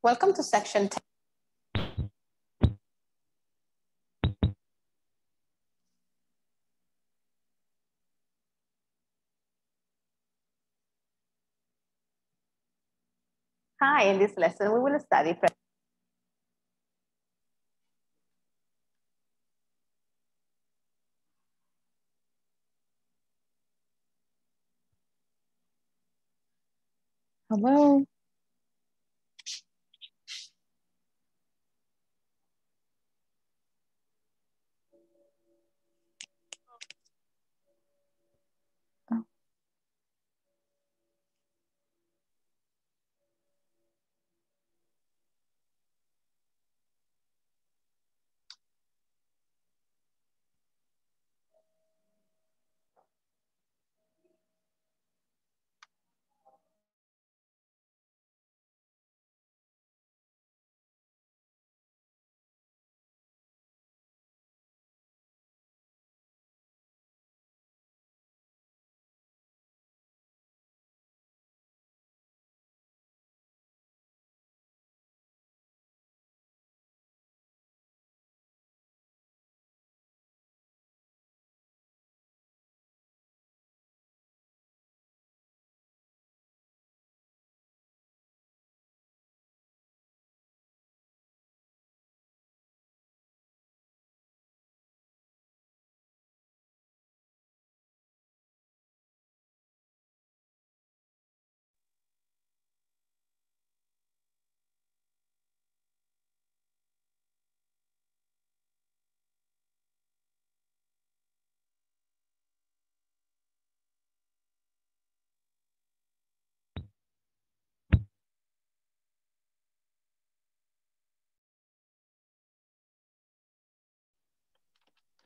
Welcome to section 10. Hi, in this lesson, we will study Hello.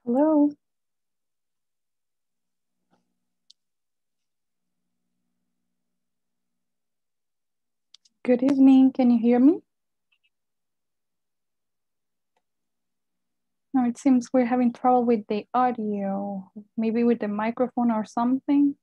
Hello. Good evening. Can you hear me? No, it seems we're having trouble with the audio, maybe with the microphone or something.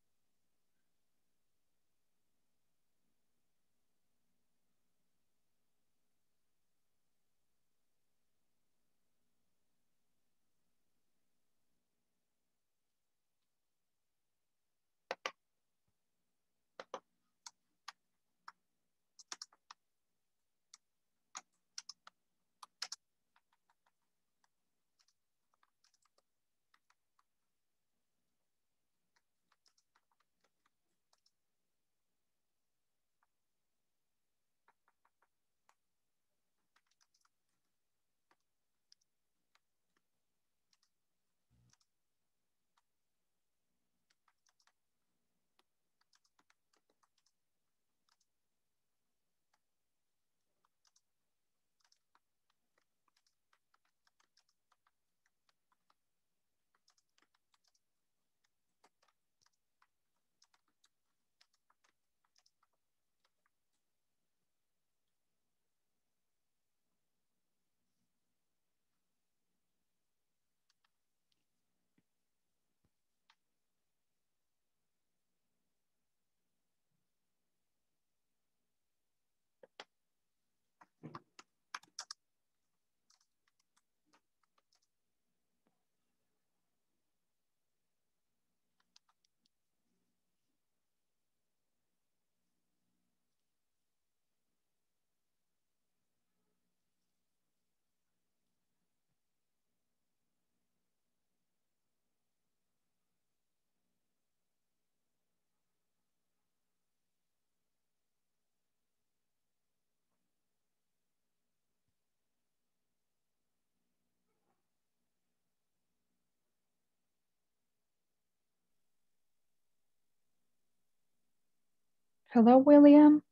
Hello, William.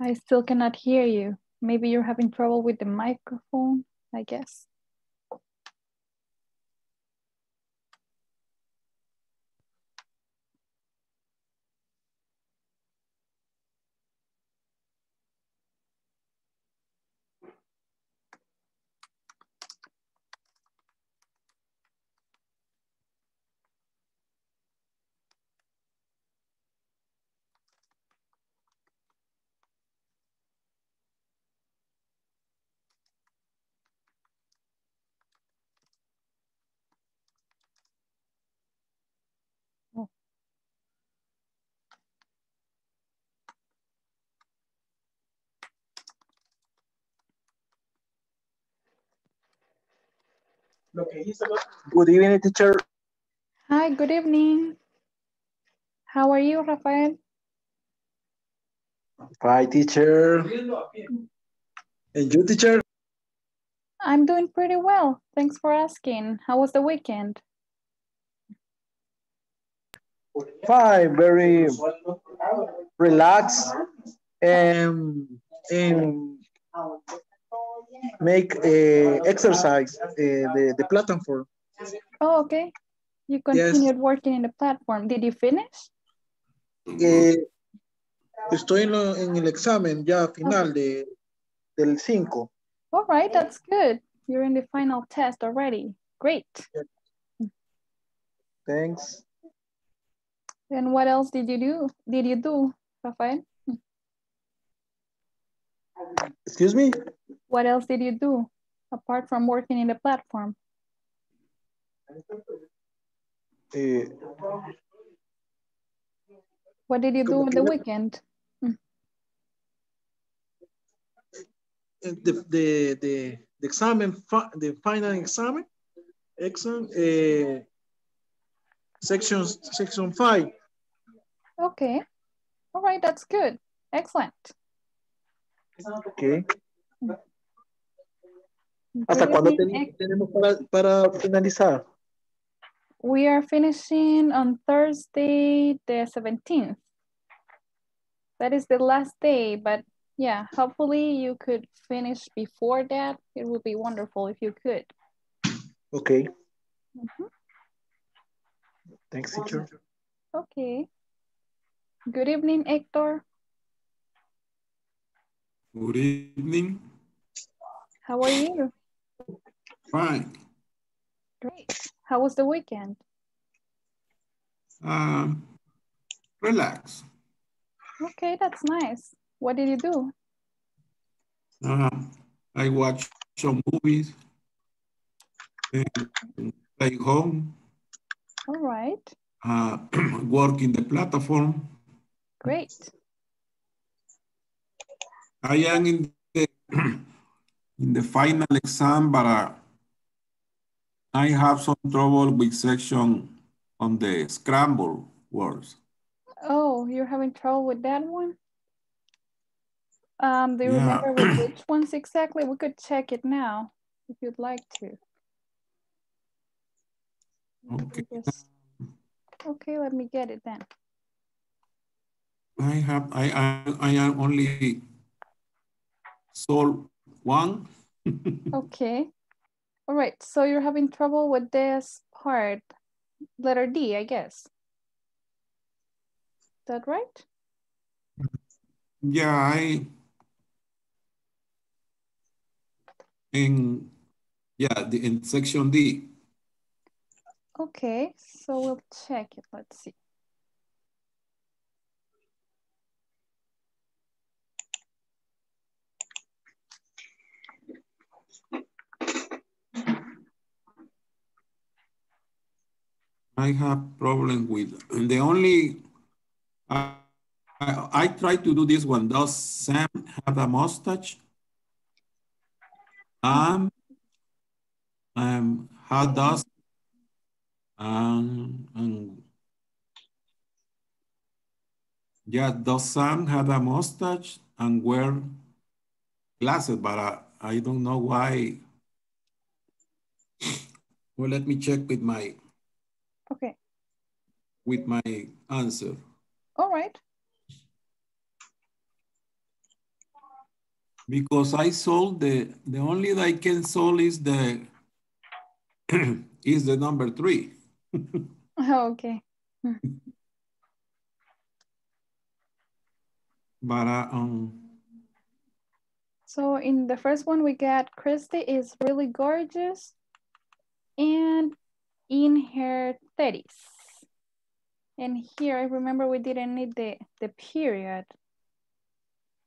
I still cannot hear you. Maybe you're having trouble with the microphone, I guess. Good evening, teacher. Hi, good evening. How are you, Rafael? Hi, teacher. And you, teacher? I'm doing pretty well. Thanks for asking. How was the weekend? Fine, very relaxed and make exercise the platform. Oh, okay. You continued working in the platform. Did you finish? Estoy en el examen ya final del 5. All right, that's good. You're in the final test already. Great. Yes. Thanks. And what else did you do? Rafael? Excuse me? What else did you do apart from working in the platform? What did you do on the weekend? The examen, the final examen, section 5. Okay, all right, that's good. Excellent. Okay. ¿Hasta cuándo tenemos para finalizar? We are finishing on Thursday the 17th. That is the last day, but yeah, hopefully you could finish before that. It would be wonderful if you could. Okay. Thanks, teacher. Okay. Good evening, Hector. Good evening. How are you? Fine. Great. How was the weekend? Relax. Okay, that's nice. What did you do? I watched some movies. Stay home. All right. Work in the platform. Great. I am in the final exam, but I have some trouble with section on the scramble words. Oh, you're having trouble with that one? Do you remember with which ones exactly? We could check it now if you'd like to. Okay. Okay, let me get it then. I have I am only solve one. Okay. All right. So you're having trouble with this part, letter D, I guess. Is that right? Yeah, in section D. Okay. So we'll check it. Let's see. I have problem with the only, I try to do this one. Does Sam have a mustache? How does, yeah, does Sam have a mustache and wear glasses? But I don't know why. Well, let me check with my, okay, with my answer. All right. because I sold the only that I can sold is the is the number 3. Okay. But so in the first one we got Christy is really gorgeous and in her 30s. And here I remember we didn't need the period.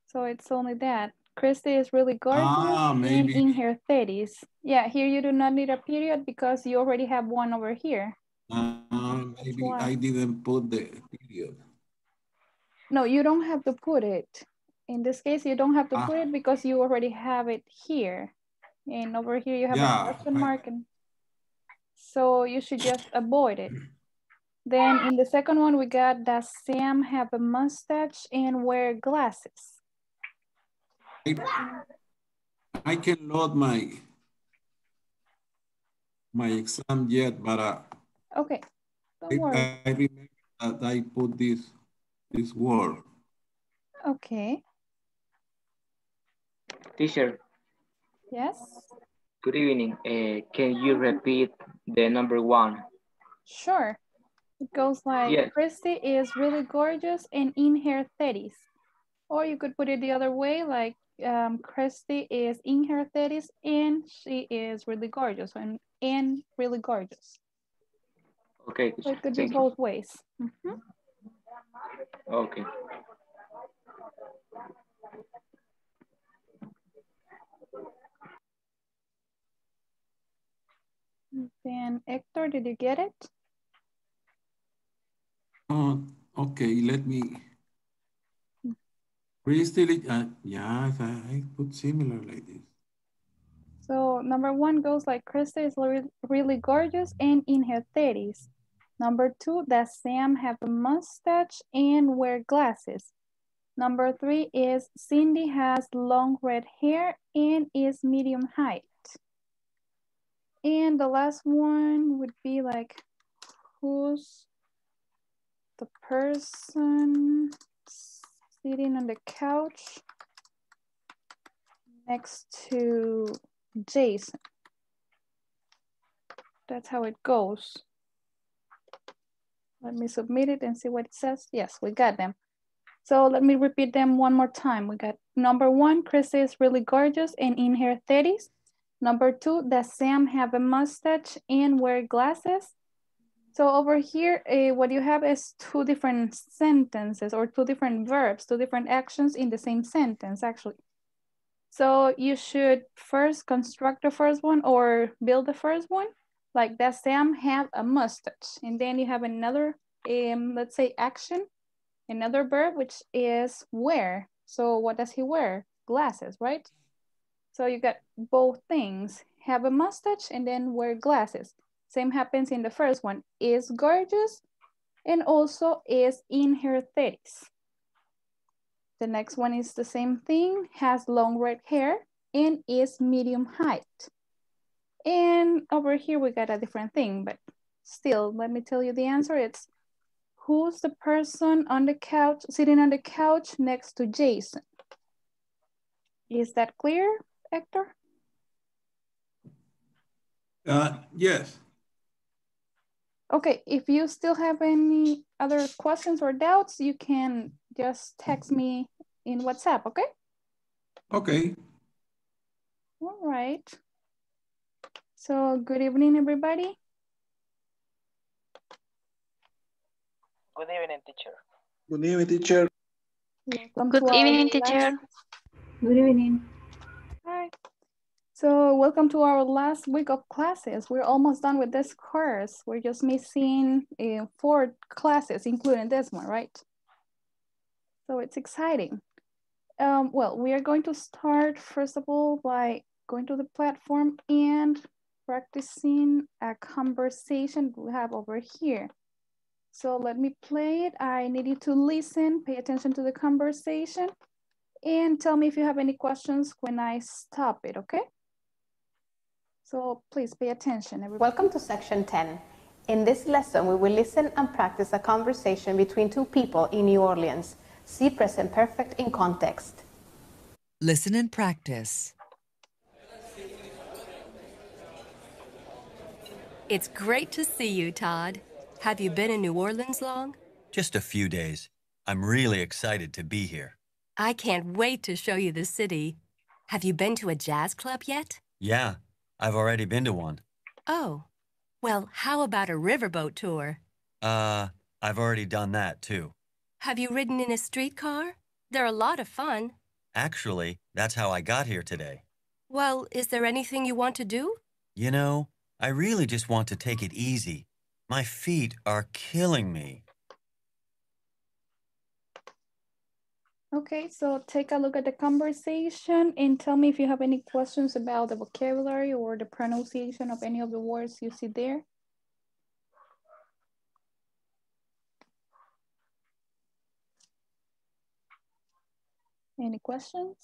So it's only that. Christy is really gorgeous and in her 30s. Yeah, here you do not need a period because you already have one over here. Maybe I didn't put the period. No, you don't have to put it. In this case, you don't have to put it because you already have it here. And over here you have a question mark. And so you should just avoid it. Then in the second one, we got, does Sam have a mustache and wear glasses? I can load my exam yet, but okay. Don't worry. I remember that I put this word. Okay. Teacher. Yes. Good evening. Can you repeat the number 1? Sure. It goes like, yes. Christy is really gorgeous and in her 30s. Or you could put it the other way, like Christy is in her 30s and she is really gorgeous and really gorgeous. Okay. So it could be both ways. Mm-hmm. Okay. Then Hector, did you get it? Okay, let me. Christy, yeah, I put similar like this. So number 1 goes like Christy is really gorgeous and in her 30s. Number 2, does Sam have a mustache and wear glasses? Number 3 is Cindy has long red hair and is medium height. And the last one would be like, who's the person sitting on the couch next to Jason? That's how it goes. Let me submit it and see what it says. Yes, we got them. So let me repeat them one more time. We got number 1, Chris is really gorgeous and in her 30s. Number 2, does Sam have a mustache and wear glasses? So over here, what you have is 2 different sentences or 2 different verbs, 2 different actions in the same sentence, actually. So you should first construct the first one or build the first one. Like, does Sam have a mustache? And then you have another, let's say, action, another verb, which is wear. So what does he wear? Glasses, right? So you got both things, have a mustache and then wear glasses. Same happens in the first one, is gorgeous and also is in her 30s. The next one is the same thing, has long red hair and is medium height. And over here we got a different thing, but still, let me tell you the answer. It's who's the person on the couch, sitting on the couch next to Jason? Is that clear, Hector? Yes. Okay, if you still have any other questions or doubts, you can just text me in WhatsApp, okay? Okay. All right. So good evening, everybody. Good evening, teacher. Good evening, teacher. Good evening, teacher. Good evening. Hi. So welcome to our last week of classes. We're almost done with this course. We're just missing 4 classes, including this one, right? So it's exciting. Well, we are going to start, first of all, by going to the platform and practicing a conversation we have over here. So let me play it. I need you to listen, pay attention to the conversation, and tell me if you have any questions when I stop it, okay? So please pay attention, everybody. Welcome to section 10. In this lesson, we will listen and practice a conversation between 2 people in New Orleans. See present perfect in context. Listen and practice. It's great to see you, Todd. Have you been in New Orleans long? Just a few days. I'm really excited to be here. I can't wait to show you the city. Have you been to a jazz club yet? Yeah, I've already been to one. Oh, well, how about a riverboat tour? I've already done that, too. Have you ridden in a streetcar? They're a lot of fun. Actually, that's how I got here today. Well, is there anything you want to do? You know, I really just want to take it easy. My feet are killing me. Okay, so take a look at the conversation and tell me if you have any questions about the vocabulary or the pronunciation of any of the words you see there. Any questions?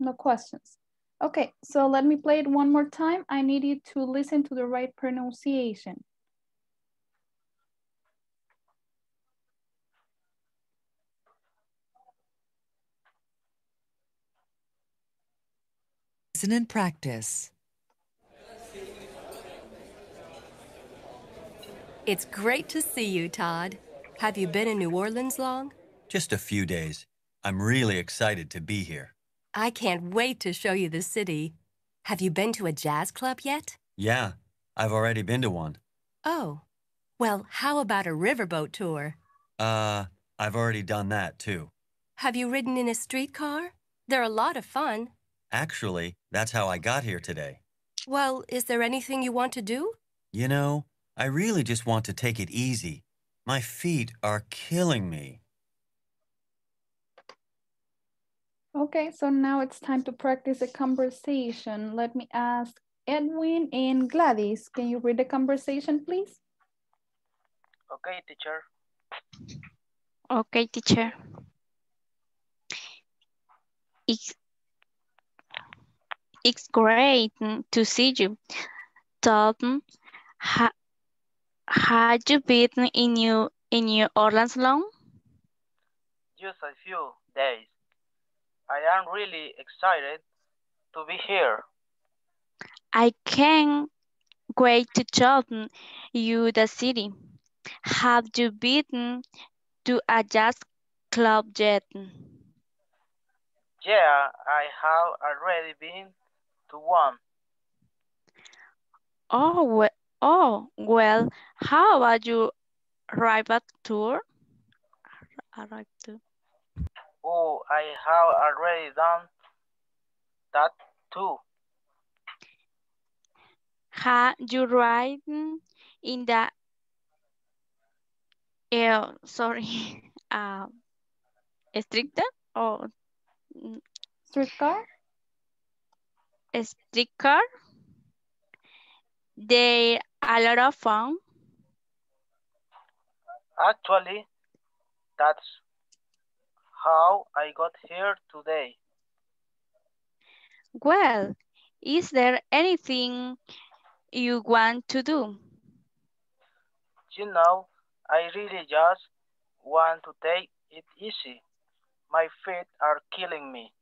No questions. Okay, so let me play it one more time. I need you to listen to the right pronunciation. Listen and practice. It's great to see you, Todd. Have you been in New Orleans long? Just a few days. I'm really excited to be here. I can't wait to show you the city. Have you been to a jazz club yet? Yeah, I've already been to one. Oh, well, how about a riverboat tour? I've already done that, too. Have you ridden in a streetcar? They're a lot of fun. Actually, that's how I got here today. Well, is there anything you want to do? You know, I really just want to take it easy. My feet are killing me. Okay, so now it's time to practice the conversation. Let me ask Edwin and Gladys, can you read the conversation, please? Okay, teacher. Okay, teacher. It's great to see you. Todd, had you been in New Orleans long? Just a few days. I am really excited to be here. I can't wait to show you the city. Have you been to a jazz club yet? Yeah, I have already been to one. Oh well, how about your riverboat tour? Oh, I have already done that too. Have you ridden in the streetcar? They're a lot of fun. Actually, that's how I got here today. Well, is there anything you want to do? You know, I really just want to take it easy. My feet are killing me.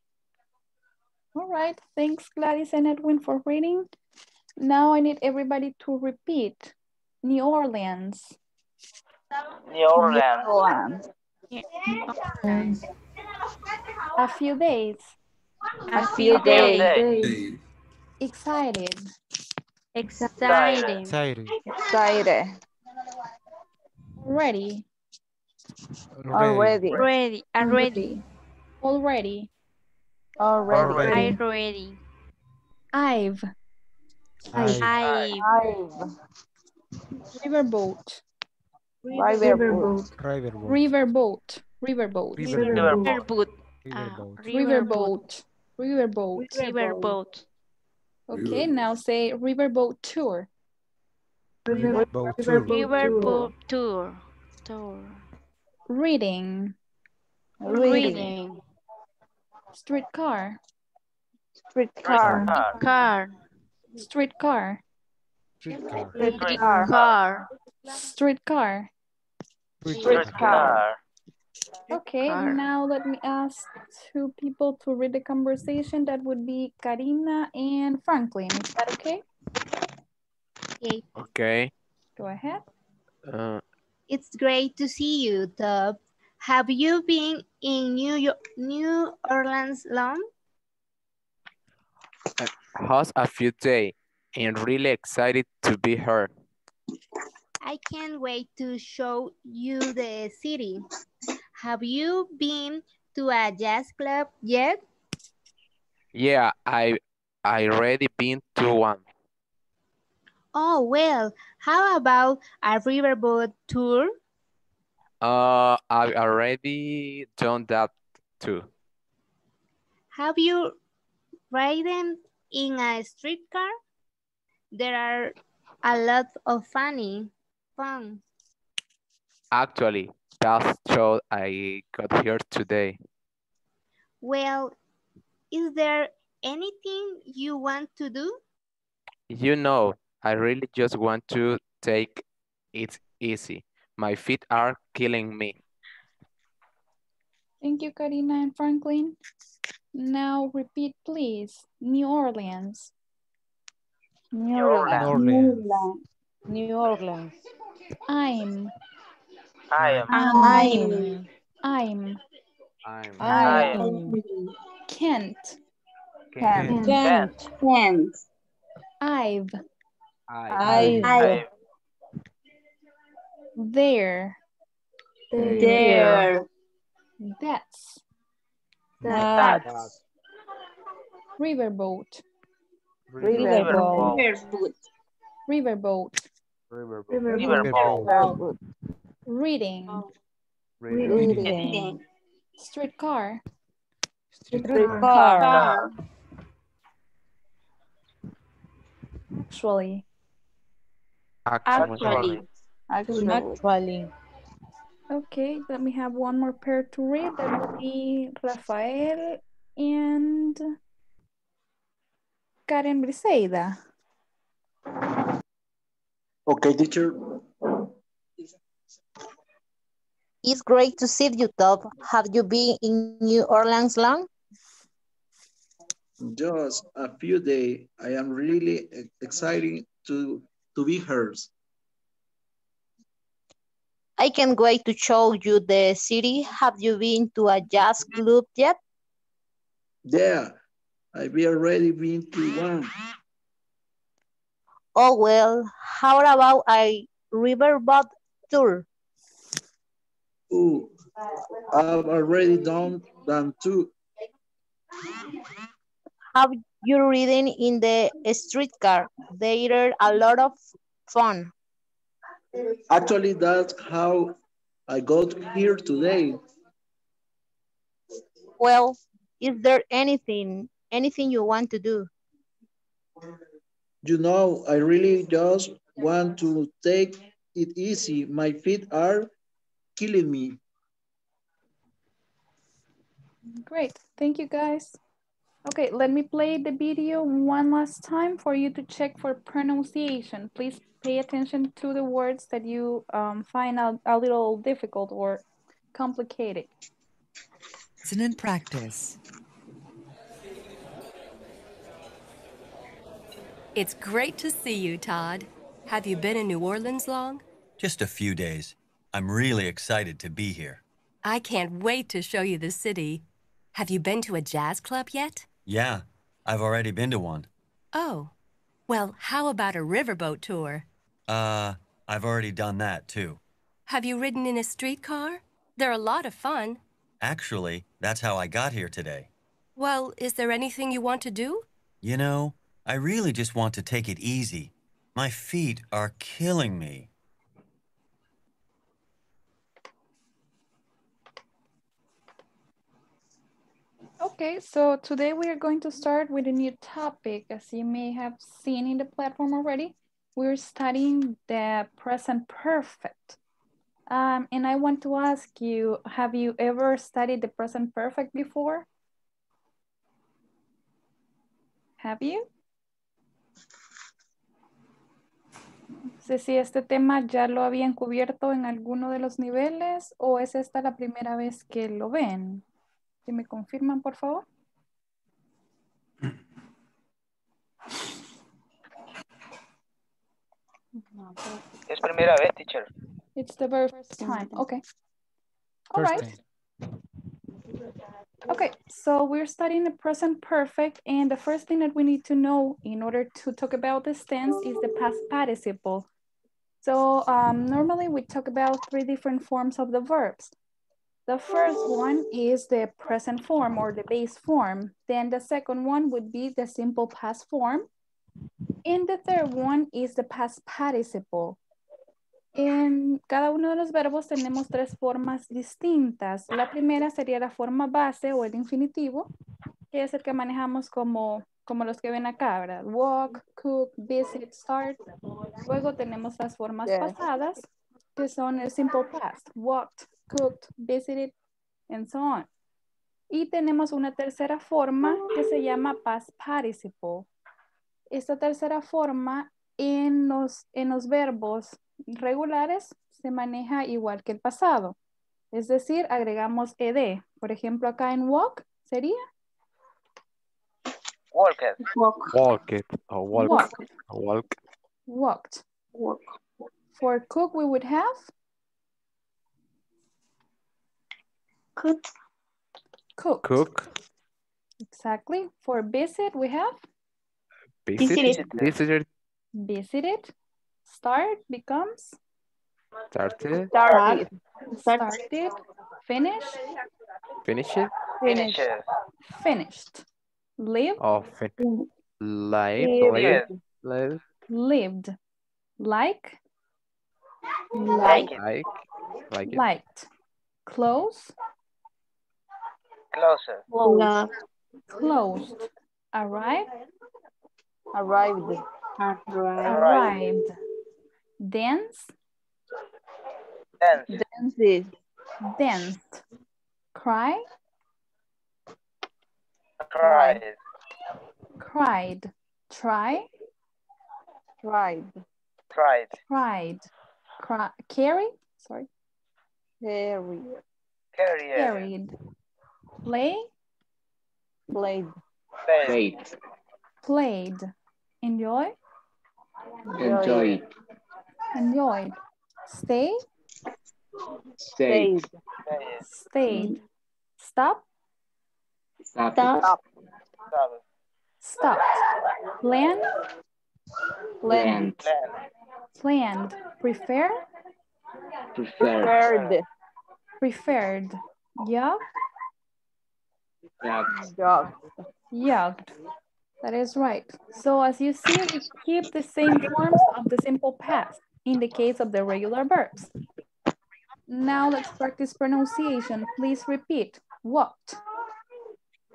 All right, thanks Gladys and Edwin for reading. Now I need everybody to repeat. New Orleans. New Orleans. New Orleans. A few days. A few days. Excited. Already. I've. Riverboat. Okay, now say riverboat tour. Riverboat tour. Reading. Streetcar. Streetcar. Streetcar. Okay, now let me ask two people to read the conversation. That would be Karina and Franklin. Is that okay? Okay. Okay. Go ahead. It's great to see you, Todd. Have you been in New Orleans long? Just a few days, and really excited to be here. I can't wait to show you the city. Have you been to a jazz club yet? Yeah, I already been to one. Oh, well, how about a riverboat tour? I've already done that too. Have you ridden in a streetcar? There are a lot of fun. Actually, that's how I got here today. Well, is there anything you want to do? You know, I really just want to take it easy. My feet are killing me. Thank you, Karina and Franklin. Now repeat, please. New Orleans. New Orleans. New Orleans. I'm. Kent. I've. There. That's. Riverboat. Reading. Streetcar. Actually. Okay, let me have one more pair to read. That would be Rafael and Karen Briseida. Okay, teacher. It's great to see you, Todd. Have you been in New Orleans long? Just a few days. I am really excited to be here. I can't wait to show you the city. Have you been to a jazz club yet? Yeah, I've already been to one. Oh, well, how about a riverboat tour? Oh, I've already done that too. Have you ridden in the streetcar? They are a lot of fun. Actually, that's how I got here today. Well, is there anything you want to do? You know, I really just want to take it easy. My feet are killing me. Great, thank you guys. Okay, let me play the video one last time for you to check for pronunciation. Please pay attention to the words that you find out a little difficult or complicated. Listening practice. It's great to see you, Todd. Have you been in New Orleans long? Just a few days. I'm really excited to be here. I can't wait to show you the city. Have you been to a jazz club yet? Yeah, I've already been to one. Oh, well, how about a riverboat tour? I've already done that too. Have you ridden in a streetcar? They're a lot of fun. Actually, that's how I got here today. Well, is there anything you want to do? You know, I really just want to take it easy. My feet are killing me. Okay, so today we are going to start with a new topic. As you may have seen in the platform already, we're studying the present perfect. And I want to ask you, have you ever studied the present perfect before? Have you? sé si este tema ya lo habían cubierto en alguno de los niveles o es esta la primera vez que lo ven. ¿Sí me confirman, por favor? Es primera vez, teacher. It's the very first time. Okay. All right. Okay, so we're studying the present perfect, and the first thing that we need to know in order to talk about this tense is the past participle. So normally we talk about three different forms of the verbs. The first one is the present form or the base form. Then the second one would be the simple past form. And the third one is the past participle. En cada uno de los verbos tenemos tres formas distintas. La primera sería la forma base o el infinitivo, que es el que manejamos como los que ven acá, ¿verdad? Walk, cook, visit, start. Luego tenemos las formas pasadas, que son el simple past. Walked, cooked, visited, and so on. Y tenemos una tercera forma que se llama past participle. Esta tercera forma en los verbos regulares se maneja igual que el pasado, es decir, agregamos ed. Por ejemplo, acá en walk sería walked. Walked. For cook we would have cooked. Exactly. For visit we have visited. Start becomes started. Finished. Lived. Liked. Closed. Arrived. Danced. Cried. Tried. Carried. Played. Enjoyed. Stayed. Stopped. Planned. Preferred. Yugged. That is right. So as you see, we keep the same forms of the simple past in the case of the regular verbs. Now let's practice pronunciation. Please repeat. Walked.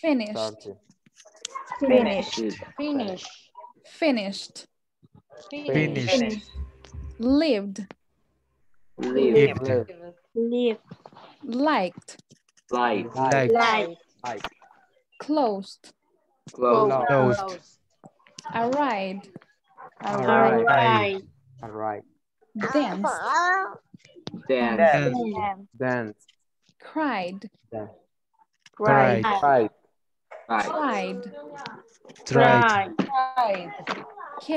Finished. Lived. Liked. Closed. Arrived. Danced. Cried.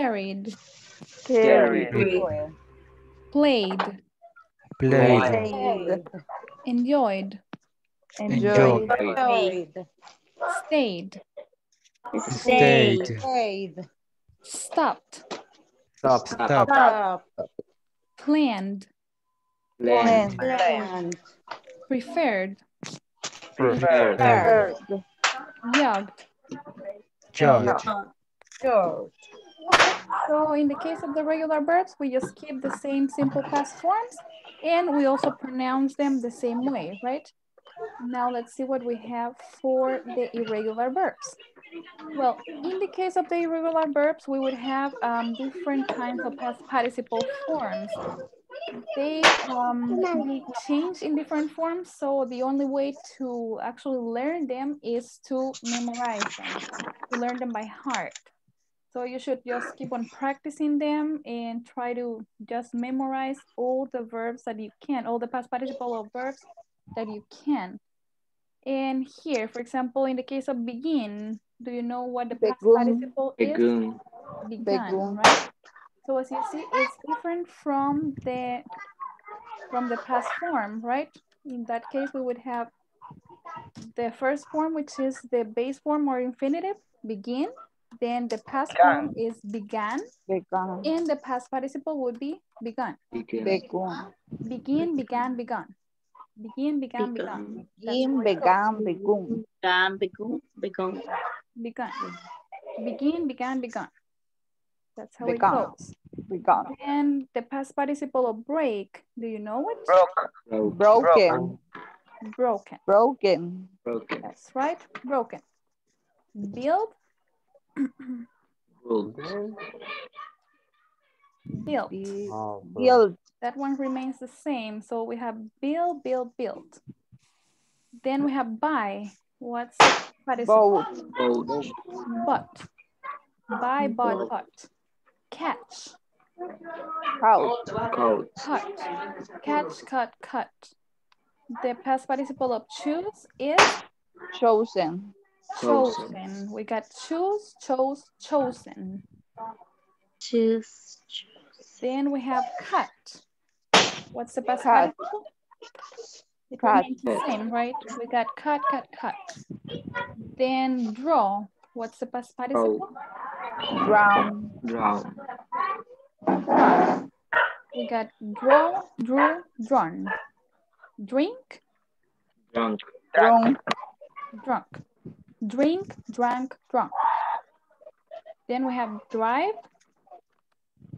Carried. Played. Enjoyed. Stayed. Stopped. Planned. Preferred. Yugged. So in the case of the regular verbs, we just keep the same simple past forms and we also pronounce them the same way, right? Now let's see what we have for the irregular verbs. Well, in the case of the irregular verbs, we would have different kinds of past participle forms. They change in different forms, so the only way to actually learn them is to memorize them, to learn them by heart. So you should just keep on practicing them and try to just memorize all the verbs that you can, all the past participle verbs that you can. And here, for example, in the case of begin, do you know what the past participle is? Begun, right? So as you see, it's different from the past form, right? In that case, we would have the first form, which is the base form or infinitive, begin. Then the past form is began. And the past participle would be begun. That's how it goes. And the past participle of break, do you know it? Broken. That's right, broken. Build. Build. That one remains the same. So we have build. Then we have buy. What's participle? Bought. Buy, bought, bought. Catch. Cut. The past participle of choose is chosen. We got choose, chose, chosen. Then we have cut. What's the past participle? It remains the same, right? We got cut. Then draw. What's the past participle? Draw. We got draw, drew, drawn. Drink. Drunk. Drink, drank, drunk. Then we have drive.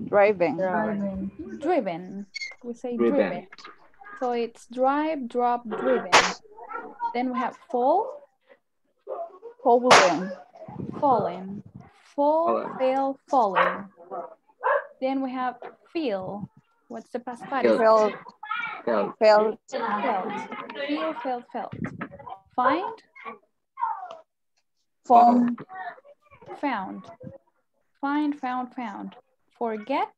Driven. We say driven. So it's drive, drop, driven. Then we have fall. Fallen. Fall, fail, falling. Then we have feel. What's the past participle? Felt. Find. Found. Forget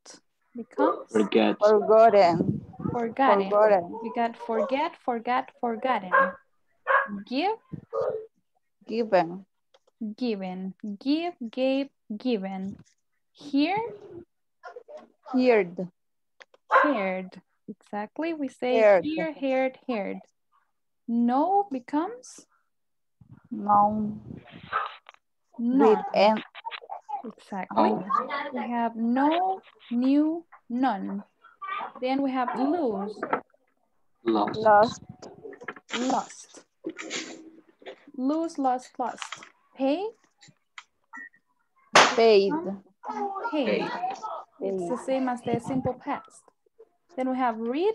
becomes forgotten. We got forgotten. Give. Given. Give, gave, given. Heard. Exactly. We say heard. No becomes no. Exactly. We have no, new, none. Then we have lose. Lost. Lose, lost. Paid. It's the same as the simple past. Then we have read,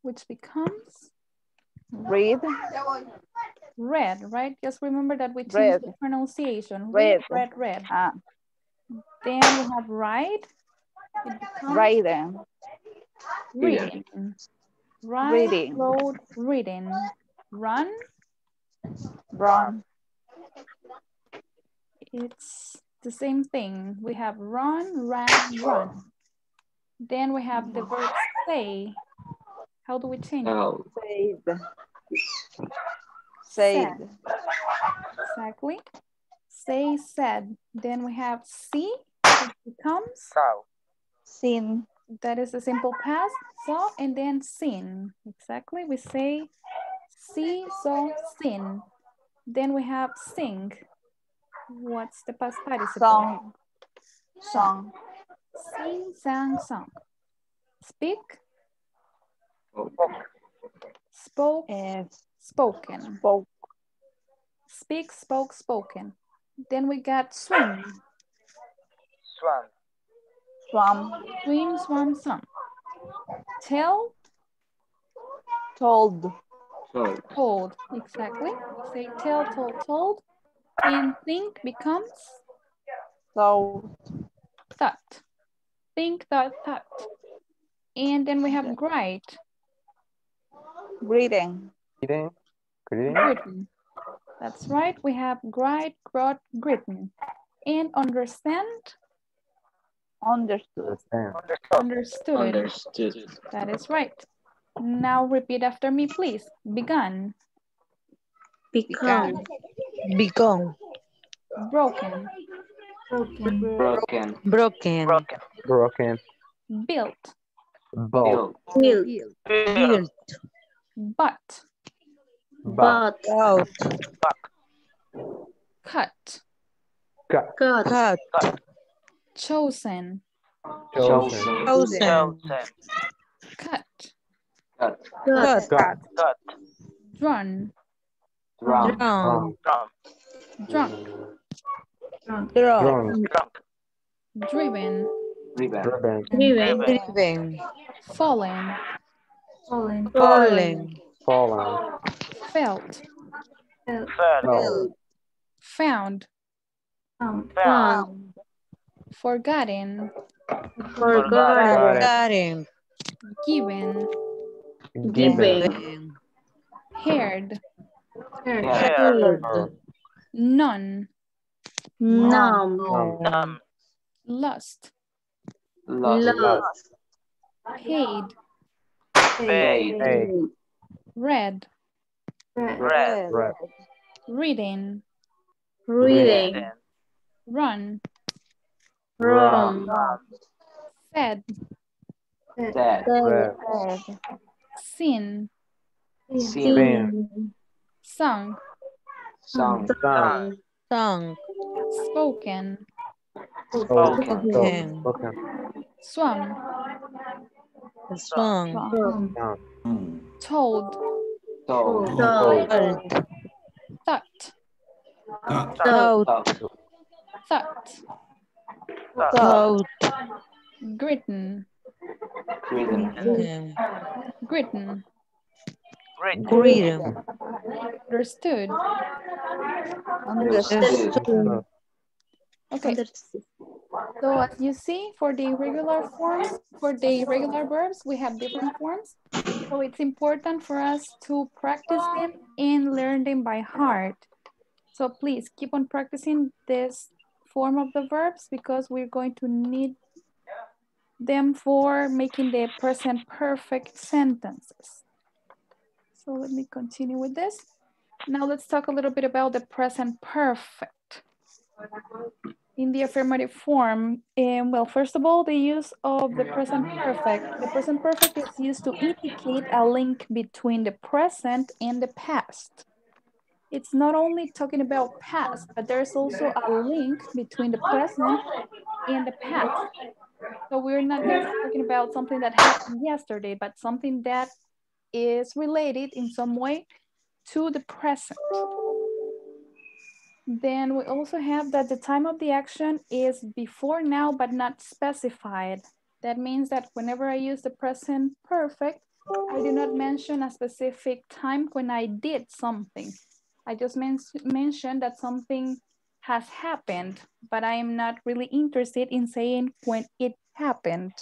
which becomes read, right? Just remember that we change the pronunciation. Read. Then we have write. Reading. Road, reading. Run. It's the same thing. We have run. Then we have the verb say. How do we change it? Said. Exactly. Say, said. Then we have see, which becomes seen. That is the simple past. Saw and then seen. Exactly. We say see, saw, seen. Then we have sing. What's the past participle? Song. Sing, sang, song. Speak. Spoke. Spoken. Speak, spoke, spoken. Then we got swim. Swam. swam, swim, swam, swam. Tell, told. Told. Told, exactly. Say tell, told, told. And think becomes? Thought. Thought. Think, thought, thought. And then we have great. Greeting. Greeting. Greeting. That's right. We have great, great, greeting. And understand? Understood. Understood. Understood. That is right. Now repeat after me, please. Begun. Begun. Begun. Broken. Broken. Broken. Broken. Broken. Broken. Built. Built. Built. Built. But. Out. Cut. Cut. Cut. Chosen. Chosen. Chosen. Cut. Cut. Cut. Cut. Drawn. Drunk. Drunk. Drunk. Drunk. Drunk. Driven. Driven. Driven. Fallen. Fallen. Fallen. Fallen. Felt. Felt. Found. Found. Forgotten. Forgotten. Given. Given. Heard. Heard. None. None. Lost. Lost. Paid. Paid. Read. Read. Reading. Reading. Run. Run. Fed. Fed. Seen. Seen. Sung. Sung. Sung. Sung. Spoken. Spoken. Spoken. Swung. Swung. Swung. Told. Told. Thought. Thought. Thought. Thought. Gritten. Gritten. Gritten. Gritten. Understood. Understood. Okay. So as you see, for the irregular forms, for the irregular verbs, we have different forms. So it's important for us to practice them and learn them by heart. So please keep on practicing this form of the verbs because we're going to need them for making the present perfect sentences. So let me continue with this. Now let's talk a little bit about the present perfect. In the affirmative form, well, first of all, the use of the present perfect. The present perfect is used to indicate a link between the present and the past. It's not only talking about past, but there's also a link between the present and the past. So we're not just talking about something that happened yesterday, but something that is related in some way to the present. Then we also have that the time of the action is before now, but not specified. That means that whenever I use the present perfect, I do not mention a specific time when I did something. I just mention that something has happened, but I am not really interested in saying when it happened.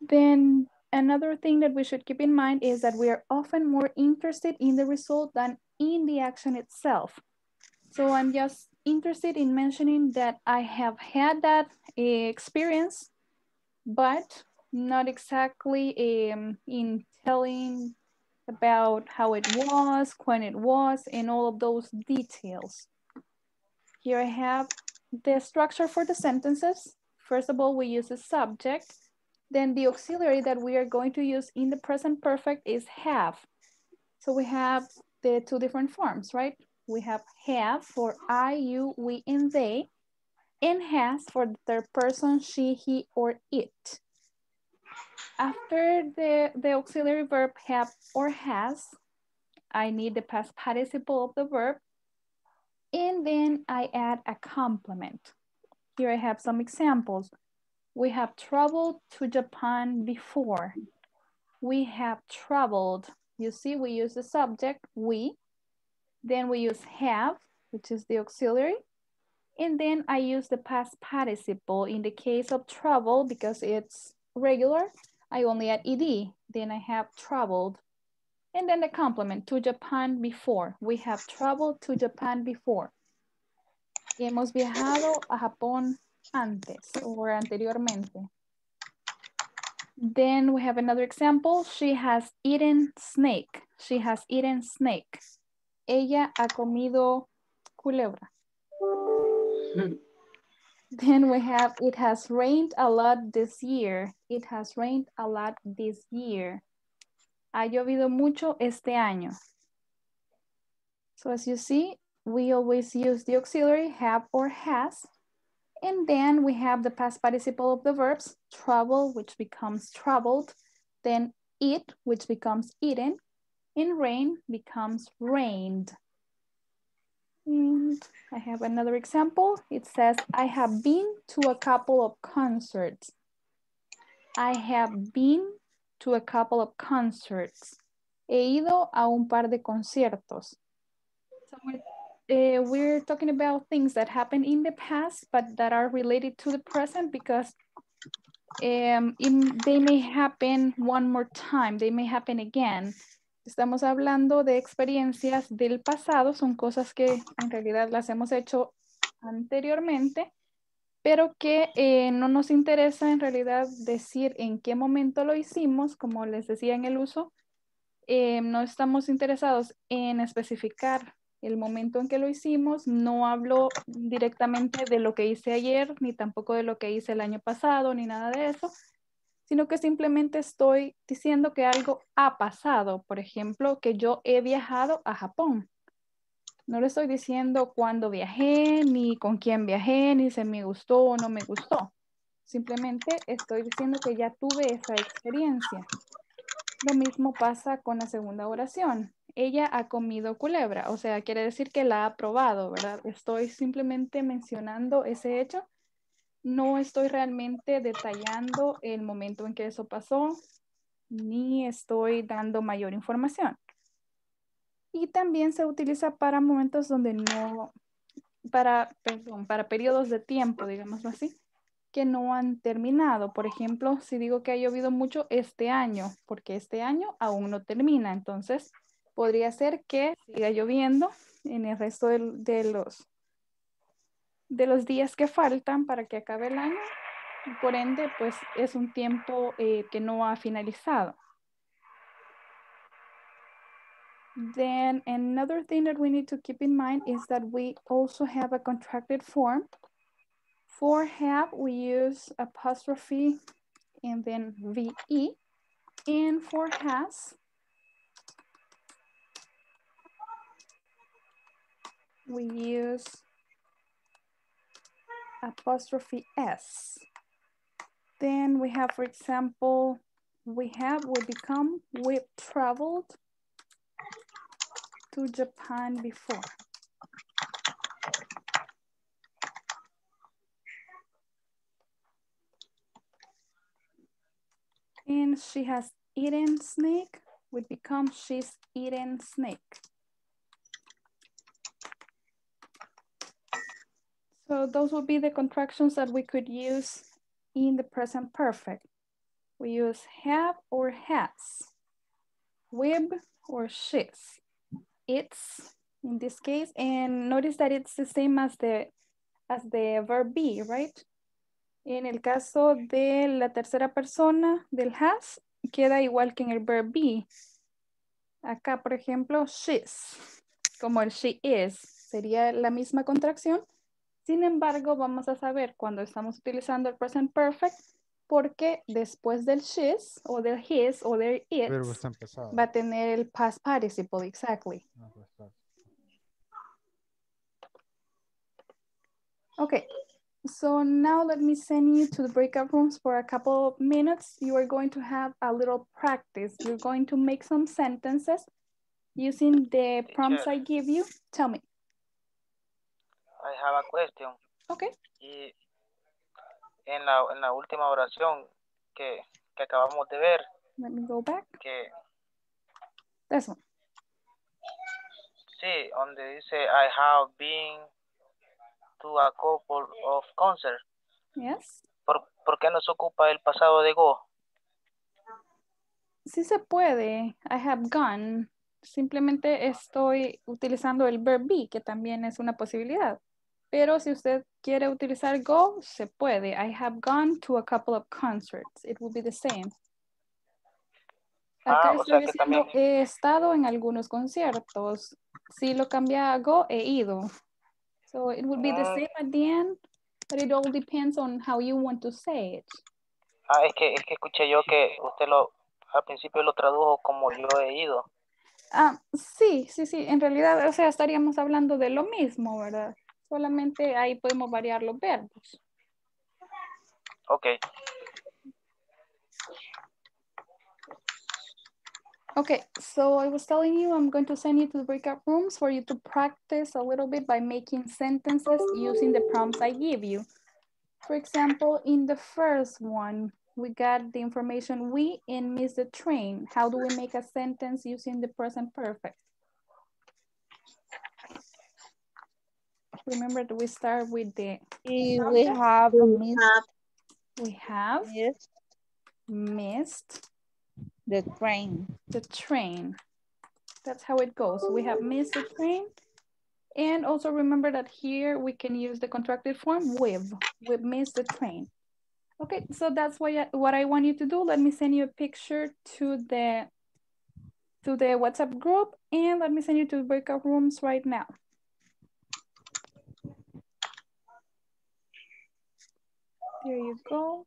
Then another thing that we should keep in mind is that we are often more interested in the result than in the action itself. So I'm just interested in mentioning that I have had that experience, but not exactly in telling about how it was, when it was, and all of those details. Here I have the structure for the sentences. First of all, we use the subject. Then the auxiliary that we are going to use in the present perfect is have. So we have the two different forms, right? We have for I, you, we, and they, and has for the third person, she, he, or it. After the auxiliary verb have or has, I need the past participle of the verb, and then I add a complement. Here I have some examples. We have traveled to Japan before. We have traveled. You see, we use the subject, we. Then we use have, which is the auxiliary. And then I use the past participle. In the case of travel, because it's regular, I only add ed. Then I have traveled. And then the complement, to Japan before. We have traveled to Japan before. Hemos viajado a Japón antes or anteriormente. Then we have another example. She has eaten snake. She has eaten snake. Ella ha comido culebra. Then we have, it has rained a lot this year. It has rained a lot this year. Ha llovido mucho este año. So as you see, we always use the auxiliary have or has. And then we have the past participle of the verbs, travel, which becomes traveled, then eat, which becomes eaten, and rain becomes rained. And I have another example. It says, I have been to a couple of concerts. I have been to a couple of concerts. He ido a un par de conciertos. So we're talking about things that happened in the past, but that are related to the present because they may happen one more time. They may happen again. Estamos hablando de experiencias del pasado. Son cosas que en realidad las hemos hecho anteriormente, pero que no nos interesa en realidad decir en qué momento lo hicimos, como les decía en el uso. No estamos interesados en especificar el momento en que lo hicimos. No hablo directamente de lo que hice ayer, ni tampoco de lo que hice el año pasado, ni nada de eso, sino que simplemente estoy diciendo que algo ha pasado. Por ejemplo, que yo he viajado a Japón. No le estoy diciendo cuándo viajé, ni con quién viajé, ni si me gustó o no me gustó. Simplemente estoy diciendo que ya tuve esa experiencia. Lo mismo pasa con la segunda oración. Ella ha comido culebra, o sea, quiere decir que la ha probado, ¿verdad? Estoy simplemente mencionando ese hecho. No estoy realmente detallando el momento en que eso pasó, ni estoy dando mayor información. Y también se utiliza para momentos donde no, para periodos de tiempo, digámoslo así, que no han terminado. Por ejemplo, si digo que ha llovido mucho este año, porque este año aún no termina, entonces podría ser que siga lloviendo en el resto de los días que faltan para que acabe el año. Por ende, pues es un tiempo que no ha finalizado. Then another thing that we need to keep in mind is that we also have a contracted form. For have, we use apostrophe and then VE. And for has, we use apostrophe S. Then we have, for example, we have, we become, we've traveled to Japan before. And she has eaten snake, would become she's eaten snake. So those would be the contractions that we could use in the present perfect. We use have or has, we've or she's, it's in this case, and notice that it's the same as the verb be, right? En el caso de la tercera persona del has, queda igual que en el verb be. Acá, por ejemplo, she's, como el she is, sería la misma contracción. Sin embargo, vamos a saber cuando estamos utilizando el present perfect porque después del she's o del his o del it va a tener el past participle, exactly. Okay, so now let me send you to the breakout rooms for a couple of minutes. You are going to have a little practice. You're going to make some sentences using the prompts I give you. Tell me. I have a question. Okay. en la última oración que acabamos de ver. Let me go back. Que, this one. Sí, donde dice, I have been to a couple of concerts. Yes. ¿Por qué nos ocupa el pasado de go? Sí se puede. I have gone. Simplemente estoy utilizando el verb be, que también es una posibilidad. Pero si usted quiere utilizar go, se puede. I have gone to a couple of concerts. It will be the same. Acá estoy diciendo también... he estado en algunos conciertos. Si lo cambia a go, he ido. So it would be the same at the end, but it all depends on how you want to say it. Ah, es que escuché yo que usted al principio lo tradujo como yo he ido. Ah, sí. En realidad, o sea, estaríamos hablando de lo mismo, ¿verdad? Solamente ahí podemos variar los verbos. Okay. Okay, so I was telling you, I'm going to send you to the breakout rooms for you to practice a little bit by making sentences using the prompts I give you. For example, in the first one, we got the information we and miss the train. How do we make a sentence using the present perfect? Remember that we start with the... We have missed. We have missed. The train. That's how it goes. We have missed the train. And also remember that here we can use the contracted form with. We missed the train. Okay, so that's what I want you to do. Let me send you a picture to the WhatsApp group, and let me send you to breakout rooms right now. There you go.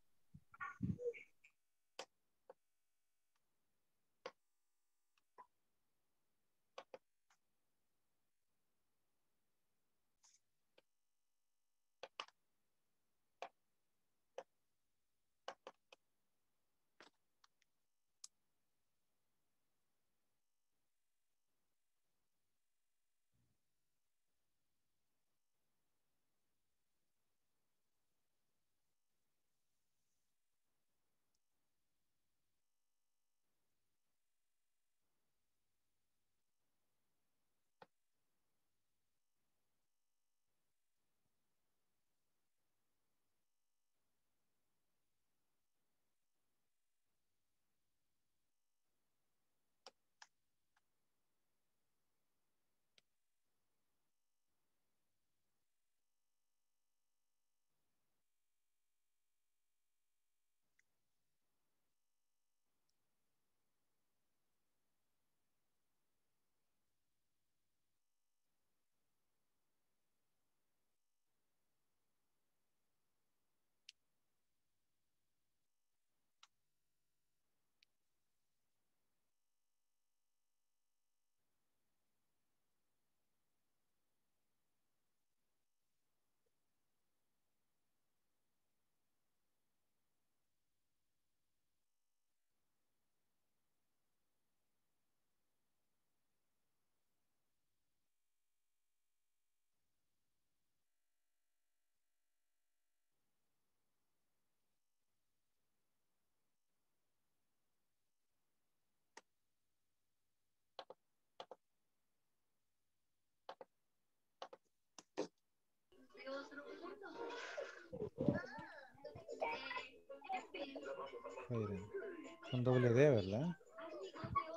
Con doble D, ¿verdad?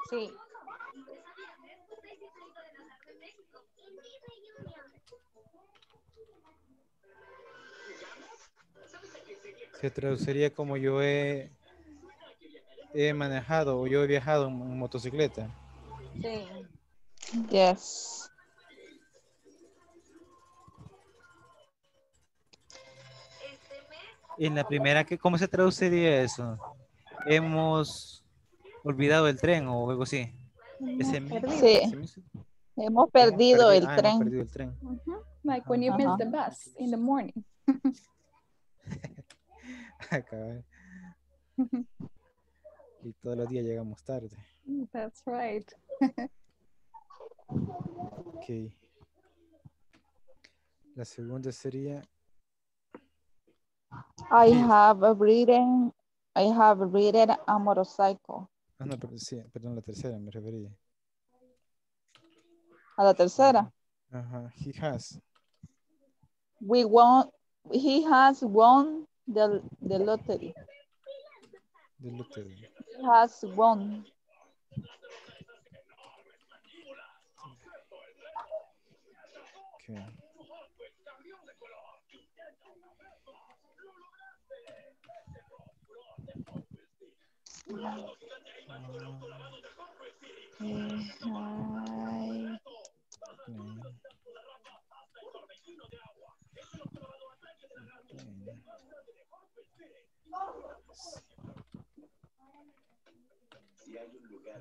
Sí. Se traduciría como yo he manejado o yo he viajado en motocicleta. Sí. Yes. En la primera, ¿cómo se traduciría eso? Hemos olvidado el tren o algo así. Hemos perdido el tren. Uh-huh. Like when you miss the bus in the morning. Y todos los días llegamos tarde. That's right. Okay. La segunda sería... I have ridden a motorcycle. Ah, no, pero sí, perdón, la tercera me refería. A la tercera. Ajá, he has. He has won the lottery. The lottery. He has won. Okay.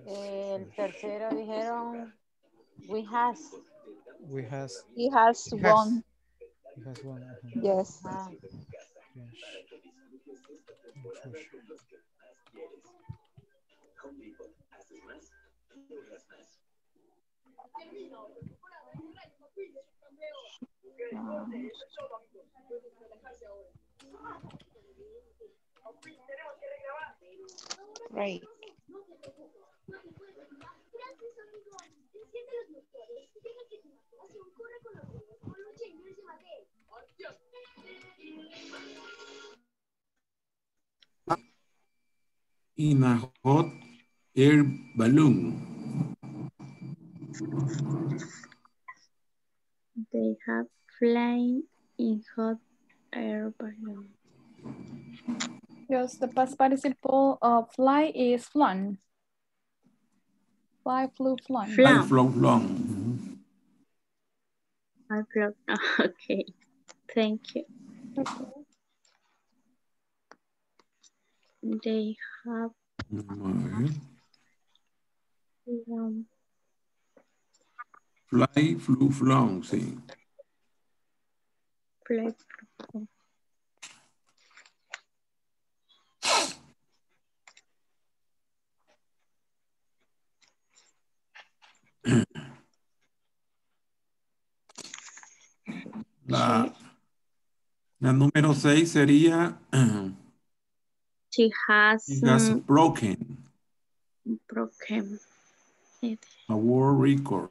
El tercero dijeron He has won. He has won. Yes. Ah. Yes. Right. In a hot air balloon. They have flying in hot air balloon. Yes, the past participle of fly is flown. Fly, flew, flown. Fly, flew, flown. I flew, okay. Thank you. Okay. They have fly, flew, flown, see. Fly, flew, flown. La número 6 sería... She has broken it. A world record.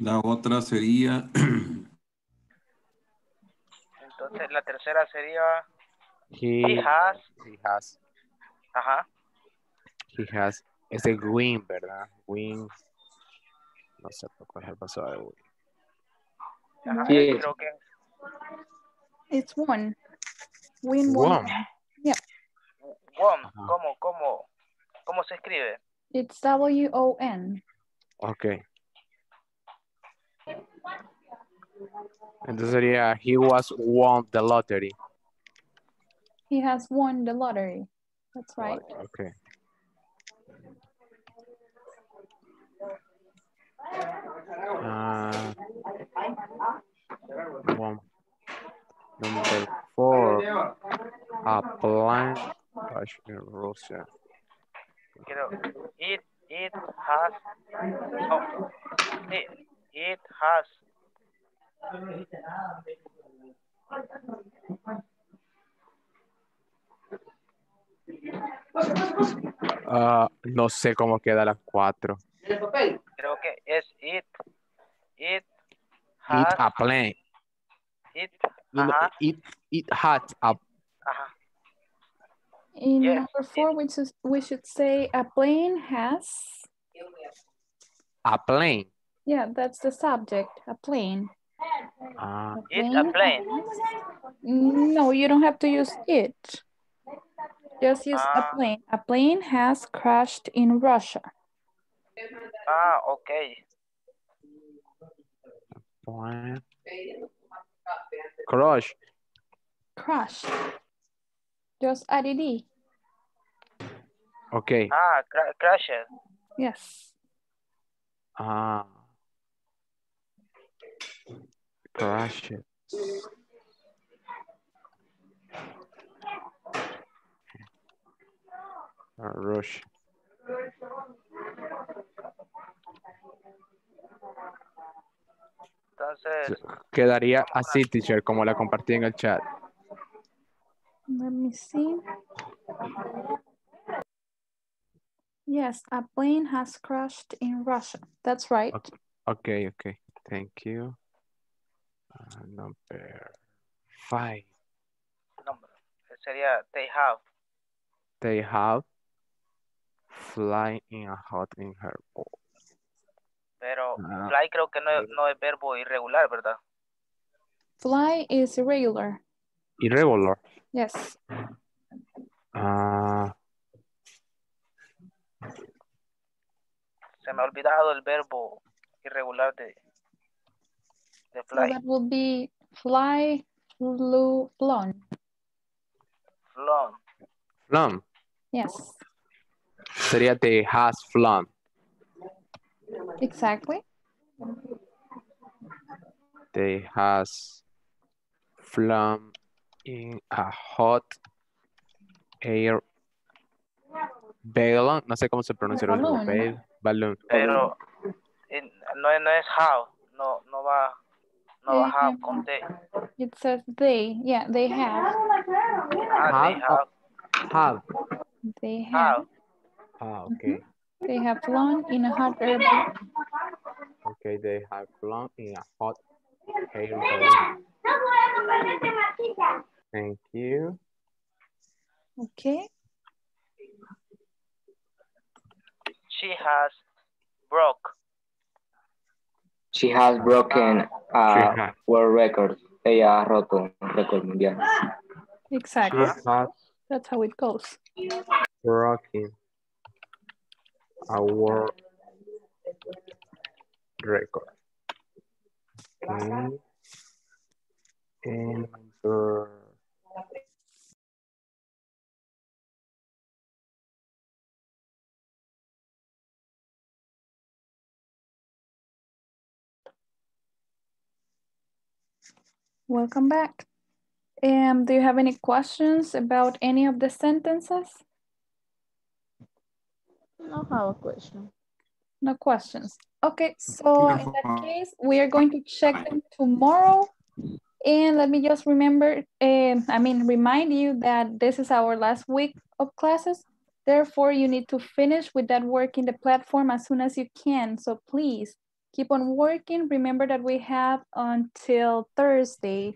La otra sería... Entonces la tercera sería he has ajá. He has es el win, ¿verdad? Win. No sé cuál es el pasado de win. Sí, creo que it's won. Win won. Yeah. Won, ajá. ¿Cómo se escribe? It's W-O-N. Okay. Entonces sería, He has won the lottery. That's right. Okay. Number 4. A blind crash in Russia. It has. No sé cómo queda la 4. Creo que es It has a plane. In yes, number 4, we should say a plane has. A plane. Yeah, that's the subject. A plane. It's a plane. No, you don't have to use it. Just use a plane. A plane has crashed in Russia. Okay. Crash. Crash. Just add it. Okay. Crashed. Yes. crashes. Rush. Entonces quedaría así, teacher, como la compartí en el chat. Let me see. Yes, a plane has crashed in Russia. That's right. Okay, okay. Thank you. Number 5. Number sería they have. They have fly in a hot in her bowl. Pero fly creo que no es verbo irregular, ¿verdad? Fly is irregular. Irregular. Yes. Se me ha olvidado el verbo irregular de fly. So that will be fly, flew, flown. Flown. Flown. Yes. Sería they has flown. Exactly. They has flown in a hot air balloon. No sé cómo se pronuncia el balloon. Balloon. Pero no es how. No va. No va have con they. It says they. Yeah, they have. They have. Have. They have. Ah, okay. Mm-hmm. They have flown in a hot air balloon. Okay, they have flown in a hot air balloon. Thank you. Okay. She has broke. She has broken world record. Ella ha roto un récord mundial. Exactly. That's how it goes. Broken a world record. Okay. And welcome back. Do you have any questions about any of the sentences? No, I have a question. No questions. Okay, so in that case, we are going to check them tomorrow. And let me just remind you that this is our last week of classes. Therefore, you need to finish with that work in the platform as soon as you can. So please keep on working. Remember that we have until Thursday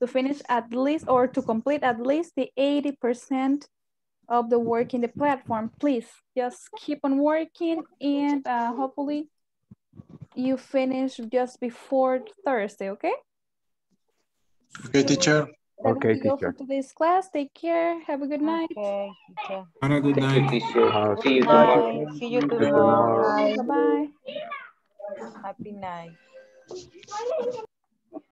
to finish at least, or to complete at least the 80% of the work in the platform. Please just keep on working, and hopefully you finish just before Thursday, okay? Okay, teacher. Okay, teacher. For today's class, take care. Have a good night. Okay, teacher. Have a good night, teacher. See you tomorrow. See you tomorrow. Bye-bye. Happy night.